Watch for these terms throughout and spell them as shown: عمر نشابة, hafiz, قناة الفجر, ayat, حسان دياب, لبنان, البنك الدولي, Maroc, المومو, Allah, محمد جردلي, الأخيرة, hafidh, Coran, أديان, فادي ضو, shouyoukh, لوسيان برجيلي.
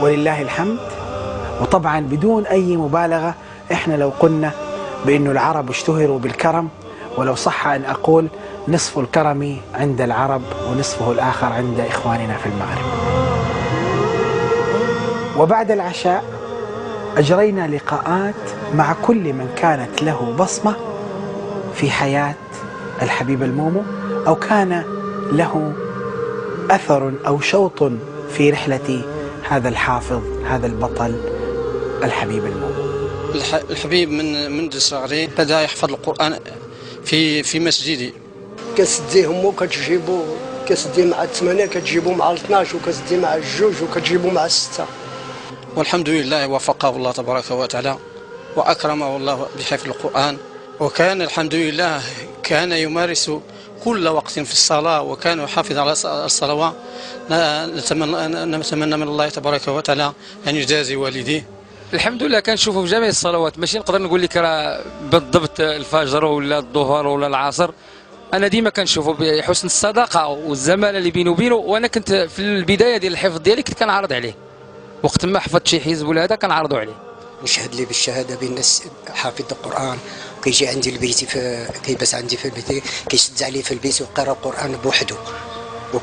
ولله الحمد. وطبعا بدون أي مبالغة إحنا لو قلنا بأنه العرب اشتهروا بالكرم، ولو صح أن أقول نصف الكرم عند العرب ونصفه الآخر عند إخواننا في المغرب. وبعد العشاء أجرينا لقاءات مع كل من كانت له بصمة في حياة الحبيب المومو، أو كان له أثر أو شوط في رحلة هذا الحافظ، هذا البطل، الحبيب المومو. الحبيب منذ صغري بدأ يحفظ القرآن في مسجدي. كسديه أمه كتجيبو، كسديه مع 8 كتجيبو مع 12 وكسديه مع 2 وكتجيبو مع 6. والحمد لله وفقه الله تبارك وتعالى وأكرمه الله بحفظ القرآن، وكان الحمد لله كان يمارس كل وقت في الصلاة، وكان يحافظ على الصلوات. نتمنى من الله تبارك وتعالى أن يجازي والديه. الحمد لله كنشوفه في جميع الصلوات، ماشي نقدر نقول لك راه بالضبط الفجر ولا الظهر ولا العصر، أنا ديما كنشوفه بحسن الصداقة والزمالة اللي بينه وبينه. وأنا كنت في البداية ديال الحفظ ديالي كنت كنعرض عليه، وقت ما حفظت شي حزب ولا هذا كنعرضوا عليه. نشهد لي بالشهاده بان حافظ القران، كيجي عندي لبيتي كيبات عندي في بيتي، كيشد عليه في البيت ويقرا القران بوحده،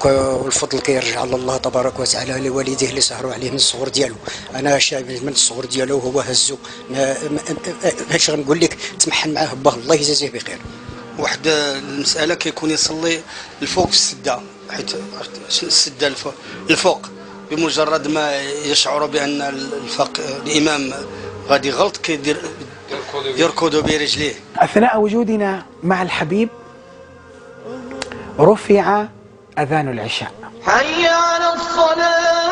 والفضل كيرجع لله تبارك وتعالى لوالديه اللي سهروا عليه من الصغر ديالو. انا شايف من الصغر ديالو وهو هزو، اش غنقول لك، تمحن معاه باه الله يجازيه بخير. واحد المساله كيكون يصلي الفوق في السده، حيت السده الفوق بمجرد ما يشعر بان الامام غادي غلط كيدير يركض برجليه. اثناء وجودنا مع الحبيب رفع اذان العشاء، حي على الصلاه.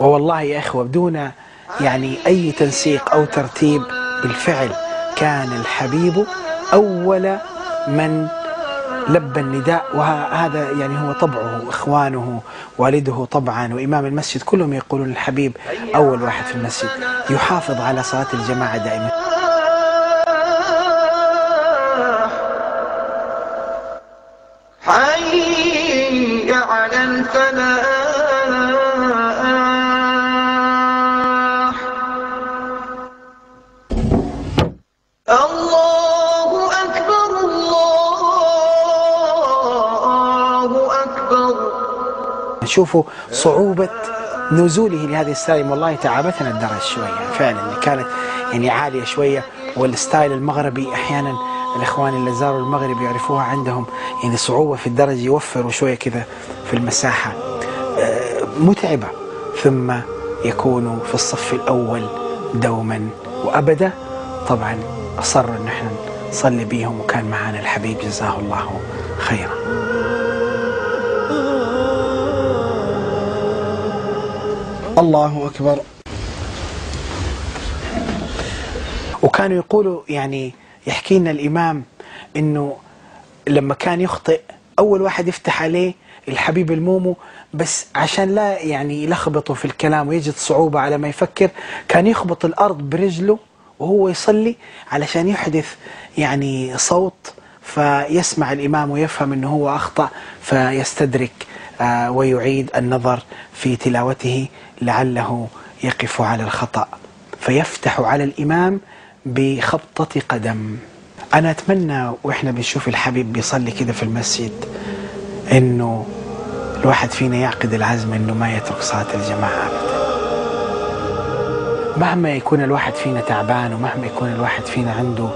والله يا اخوه بدون يعني اي تنسيق او ترتيب، بالفعل كان الحبيب اول من لبى النداء، وهذا يعني هو طبعه، اخوانه والده طبعا وامام المسجد كلهم يقولون الحبيب اول واحد في المسجد يحافظ على صلاة الجماعة دائما. حي على الفلاح. الله نشوفوا صعوبة نزوله لهذه السلالم. والله تعبتنا الدرج شوية فعلا، كانت يعني عالية شوية، والستايل المغربي أحيانا الإخوان اللي زاروا المغرب يعرفوها، عندهم يعني صعوبة في الدرج، يوفروا شوية كذا في المساحة متعبة. ثم يكونوا في الصف الأول دوما وأبدا. طبعا أصر أن احنا نصلي بيهم، وكان معنا الحبيب جزاه الله خيرا. الله أكبر. وكانوا يقولوا يعني يحكي لنا الإمام إنه لما كان يخطئ أول واحد يفتح عليه الحبيب المومو، بس عشان لا يعني يلخبطوا في الكلام ويجد صعوبة على ما يفكر، كان يخبط الأرض برجله وهو يصلي علشان يحدث يعني صوت، فيسمع الإمام ويفهم إنه هو أخطأ، فيستدرك ويعيد النظر في تلاوته لعله يقف على الخطأ، فيفتح على الإمام بخبطة قدم. أنا أتمنى وإحنا بنشوف الحبيب بيصلي كده في المسجد إنه الواحد فينا يعقد العزم إنه ما يترك صلاة الجماعة أبدا، مهما يكون الواحد فينا تعبان ومهما يكون الواحد فينا عنده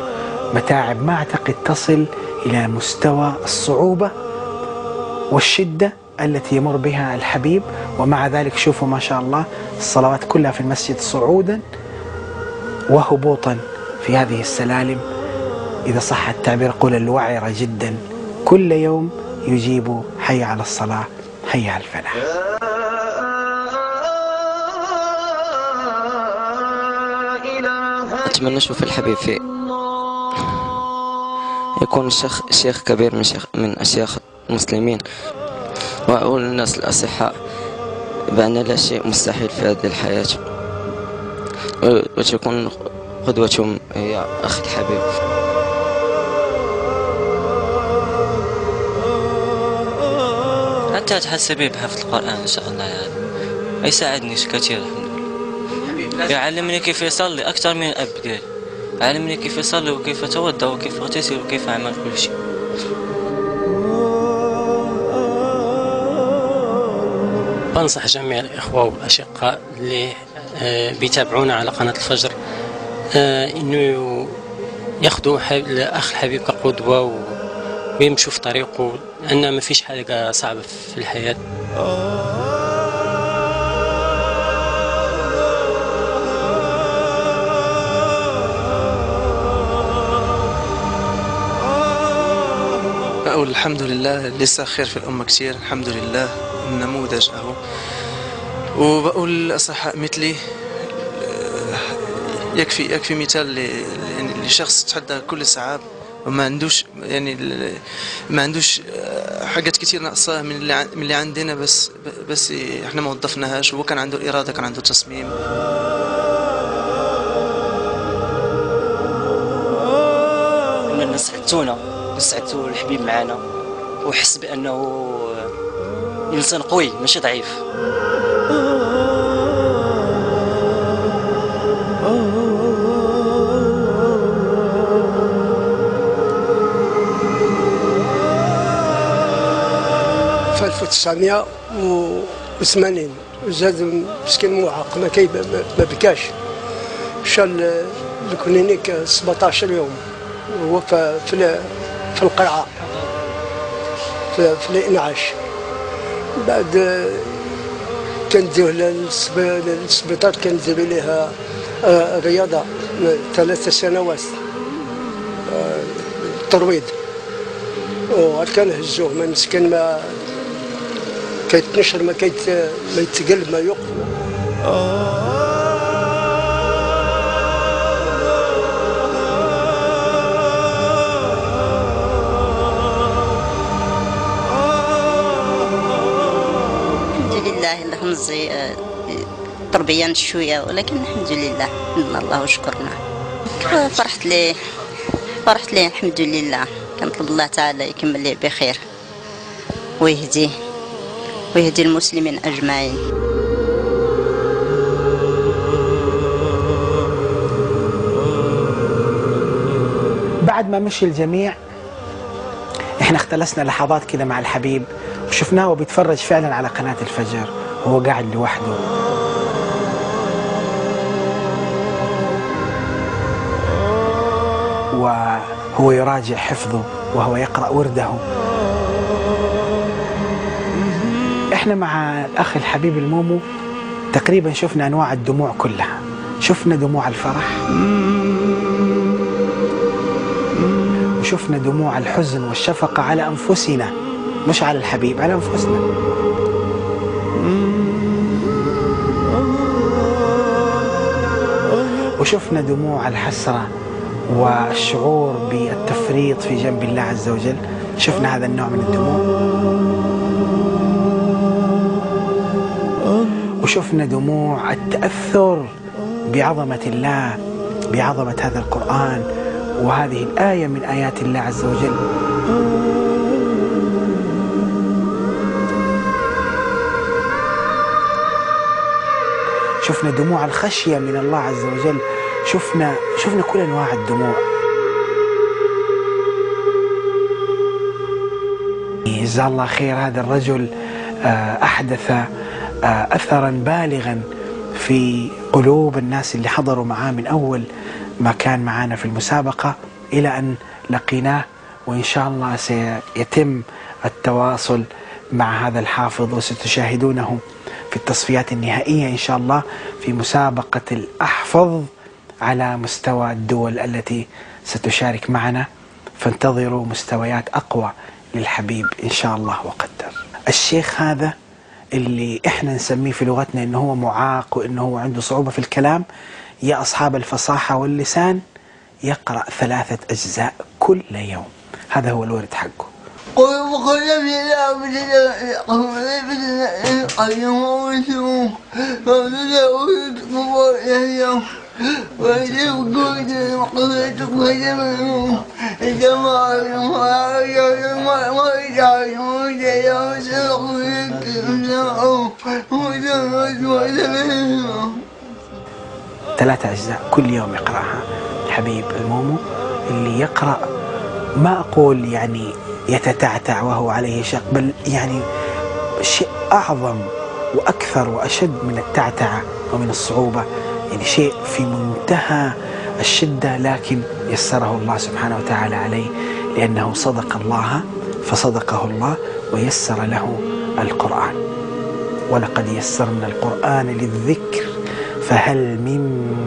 متاعب ما أعتقد تصل إلى مستوى الصعوبة والشدة التي يمر بها الحبيب. ومع ذلك شوفوا ما شاء الله الصلوات كلها في المسجد صعودا وهبوطا في هذه السلالم، إذا صح التعبير قول الوعرة جدا، كل يوم يجيب حي على الصلاة حي على الفلاح. أتمنى أشوف الحبيب في يكون شيخ كبير من أشياخ المسلمين، وأقول للناس الأصحاء بأن لا شيء مستحيل في هذه الحياة، وتكون قدوتهم يا أخي الحبيب. انت تحسبي بحفظ القران ان شاء الله يعني. يساعدني كثير الحمد لله. يعلمني كيف يصلي اكثر من الاب ديالي، علمني كيف يصلي وكيف اتوضا وكيف اغتسل وكيف اعمل كل شيء. بنصح جميع الاخوه والاشقاء اللي بيتابعونا على قناه الفجر انه ياخذوا الاخ الحبيب كقدوه ويمشوا في طريقه، لان ما فيش حاجه صعبه في الحياه. أقول الحمد لله لسه خير في الأمة كتير، الحمد لله النموذج أهو. وبقول الأصحاء مثلي يكفي مثال لشخص تحدى كل الصعاب وما عندوش يعني ما عندوش حاجات كتير ناقصاه من اللي عندنا، بس احنا ما وظفناهاش. هو كان عنده الإرادة، كان عنده التصميم. ساعدتو الحبيب معانا وحس بانه انسان قوي ماشي ضعيف. في 1980 زاد مسكين معاق ما بكاش، مشى لكلينيك 17 يوم وهو في القرعه في الانعاش. بعد كنديوه للسبيطار، كندير ليها رياضه 3 سنوات ترويض، وعاد كنهزوه من مسكين ما كيتنشر ما يتقلب ما يوقف. تربية شوية ولكن الحمد لله من الله وشكرنا. فرحت ليه الحمد لله. كنطلب الله تعالى يكمل ليه بخير ويهدي المسلمين أجمعين. بعد ما مشي الجميع احنا اختلسنا لحظات كده مع الحبيب وشفناه وبيتفرج فعلا على قناة الفجر وهو قاعد لوحده. وهو يراجع حفظه وهو يقرأ ورده. احنا مع الأخ الحبيب المومو تقريبا شفنا أنواع الدموع كلها، شفنا دموع الفرح وشفنا دموع الحزن والشفقة على أنفسنا، مش على الحبيب، على أنفسنا. وشفنا دموع الحسرة والشعور بالتفريط في جنب الله عز وجل، شفنا هذا النوع من الدموع. وشفنا دموع التأثر بعظمة الله، بعظمة هذا القرآن وهذه الآية من آيات الله عز وجل. شفنا دموع الخشية من الله عز وجل، شفنا كل أنواع الدموع. جزاه الله خير، هذا الرجل أحدث أثرا بالغا في قلوب الناس اللي حضروا معاه من أول ما كان معانا في المسابقة إلى أن لقيناه، وإن شاء الله سيتم التواصل مع هذا الحافظ وستشاهدونه في التصفيات النهائية إن شاء الله في مسابقة الأحفظ على مستوى الدول التي ستشارك معنا، فانتظروا مستويات أقوى للحبيب إن شاء الله وقدر. الشيخ هذا اللي إحنا نسميه في لغتنا إنه هو معاق وإنه هو عنده صعوبة في الكلام، يا أصحاب الفصاحة واللسان يقرأ 3 أجزاء كل يوم، هذا هو الورد حقه. ثلاثة أجزاء كل يوم يقرأها الحبيب المومو، اللي يقرأ ما أقول يعني يتتعتع وهو عليه شق، بل يعني شيء أعظم وأكثر وأشد من التعتعة ومن الصعوبة، يعني شيء في منتهى الشدة، لكن يسره الله سبحانه وتعالى عليه لأنه صدق الله فصدقه الله ويسر له القرآن. ولقد يسرنا القرآن للذكر فهل من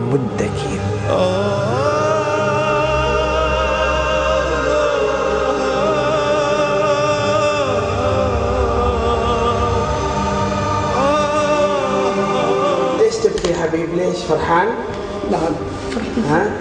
مدكر. ليش تبكي يا حبيب؟ ليش فرحان؟ نعم. ها؟